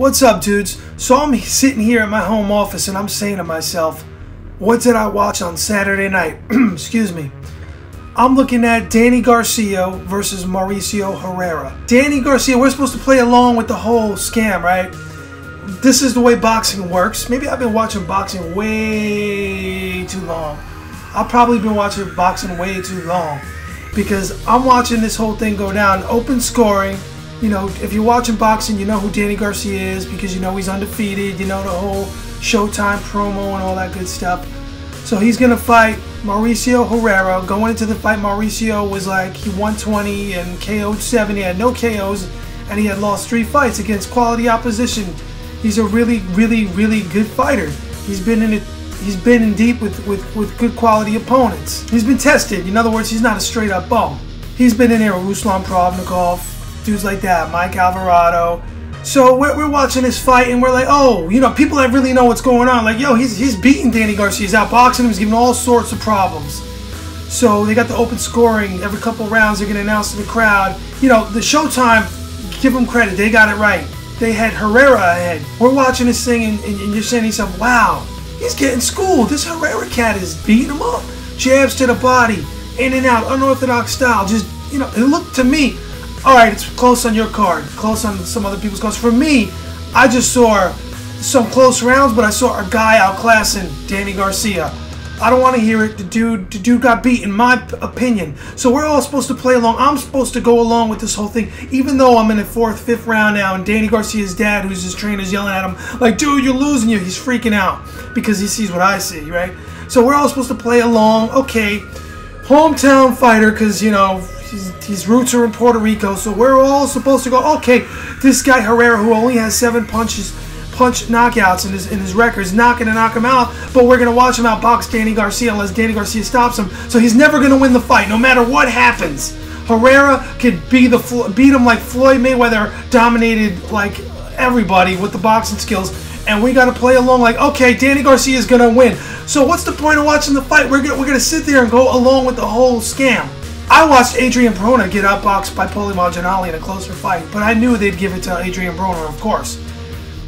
What's up, dudes? So I'm sitting here at my home office and I'm saying to myself, what did I watch on Saturday night? Excuse me. I'm looking at Danny Garcia versus Mauricio Herrera. Danny Garcia, we're supposed to play along with the whole scam, right? This is the way boxing works. Maybe I've been watching boxing way too long. I've probably been watching boxing way too long because I'm watching this whole thing go down, open scoring. You know, if you're watching boxing, you know who Danny Garcia is because you know he's undefeated. You know the whole Showtime promo and all that good stuff. So he's going to fight Mauricio Herrera. Going into the fight, Mauricio was like, he won 20 and KO'd 7. He had no KOs and he had lost 3 fights against quality opposition. He's a really good fighter. He's been in deep with good quality opponents. He's been tested. In other words, he's not a straight up bum. He's been in there with Ruslan Provodnikov, dudes like that, Mike Alvarado. So we're watching this fight and we're like, oh, you know, people that really know what's going on, like, yo, he's beating Danny Garcia, he's outboxing him, he's giving all sorts of problems. So they got the open scoring. Every couple of rounds they're gonna announce to the crowd. You know, the Showtime, give them credit, they got it right. They had Herrera ahead. We're watching this thing and you're saying to yourself, wow, he's getting schooled. This Herrera cat is beating him up. Jabs to the body, in and out, unorthodox style. Just, you know, it looked to me, all right, it's close on your card, close on some other people's cards. For me, I just saw some close rounds, but I saw a guy outclassing Danny Garcia. I don't want to hear it. The dude got beat, in my opinion. So we're all supposed to play along. I'm supposed to go along with this whole thing, even though I'm in the 4th, 5th round now, and Danny Garcia's dad, who's his trainer, is yelling at him, like, dude, you're losing you. He's freaking out because he sees what I see, right? So we're all supposed to play along. Okay, hometown fighter, because, you know, his roots are in Puerto Rico, so we're all supposed to go, okay, this guy Herrera, who only has 7 knockouts in his record, is not going to knock him out, but we're going to watch him outbox Danny Garcia unless Danny Garcia stops him. So he's never going to win the fight, no matter what happens. Herrera could beat him like Floyd Mayweather dominated like everybody with the boxing skills, and we got to play along like, okay, Danny Garcia is going to win. So what's the point of watching the fight? We're going to sit there and go along with the whole scam. I watched Adrian Broner get outboxed by Polimaginali in a closer fight, but I knew they'd give it to Adrian Broner, of course.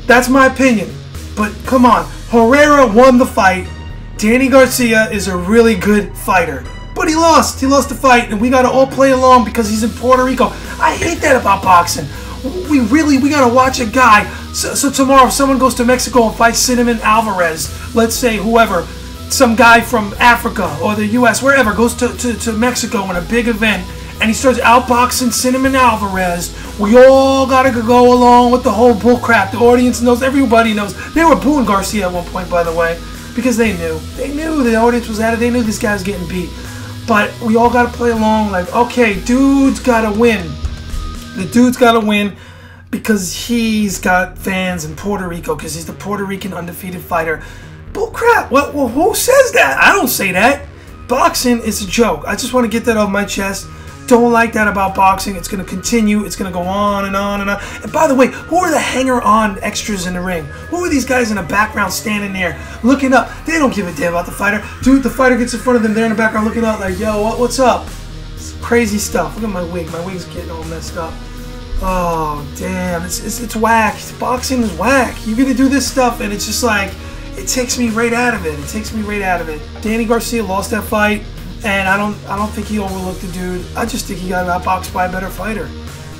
That's my opinion. But come on, Herrera won the fight. Danny Garcia is a really good fighter. But he lost. He lost the fight, and we got to all play along because he's in Puerto Rico. I hate that about boxing. We got to watch a guy. So tomorrow, if someone goes to Mexico and fights Cinnamon Alvarez, let's say whoever, some guy from Africa or the US, wherever, goes to Mexico in a big event and he starts outboxing Cinnamon Alvarez, we all gotta go along with the whole bullcrap. The audience knows, everybody knows. They were booing Garcia at one point, by the way, because they knew the audience was at it, they knew this guy was getting beat. But we all gotta play along like, okay, dude's gotta win. The dude's gotta win because he's got fans in Puerto Rico, because he's the Puerto Rican undefeated fighter. Bull crap. Well, who says that? I don't say that. Boxing is a joke. I just want to get that off my chest. Don't like that about boxing. It's going to continue. It's going to go on and on and on. And by the way, who are the hanger-on extras in the ring? Who are these guys in the background standing there looking up? They don't give a damn about the fighter. Dude, the fighter gets in front of them. They're in the background looking up like, yo, what's up? It's crazy stuff. Look at my wig. My wig's getting all messed up. Oh, damn. It's whack. Boxing is whack. You're going to do this stuff, and it's just like, it takes me right out of it. It takes me right out of it. Danny Garcia lost that fight, and I don't think he overlooked the dude. I just think he got outboxed by a better fighter.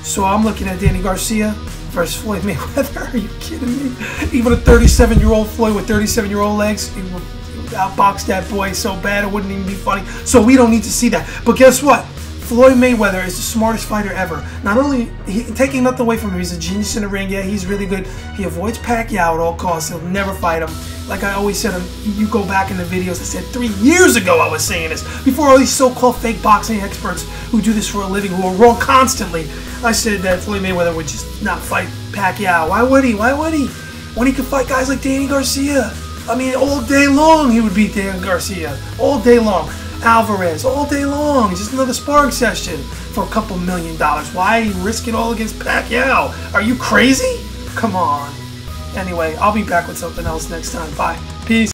So I'm looking at Danny Garcia versus Floyd Mayweather. Are you kidding me? Even a 37-year-old Floyd with 37-year-old legs, he outboxed that boy so bad it wouldn't even be funny. So we don't need to see that. But guess what? Floyd Mayweather is the smartest fighter ever. Not only, taking nothing away from him, he's a genius in the ring, yeah, he's really good. He avoids Pacquiao at all costs, he'll never fight him. Like I always said, you go back in the videos, I said 3 years ago I was saying this, before all these so-called fake boxing experts who do this for a living, who are wrong constantly, I said that Floyd Mayweather would just not fight Pacquiao. Why would he? Why would he? When he could fight guys like Danny Garcia. I mean, all day long he would beat Danny Garcia. All day long. Alvarez all day long. It's just another sparring session for a couple $1 million. Why risk it all against Pacquiao? Are you crazy? Come on. Anyway, I'll be back with something else next time. Bye. Peace.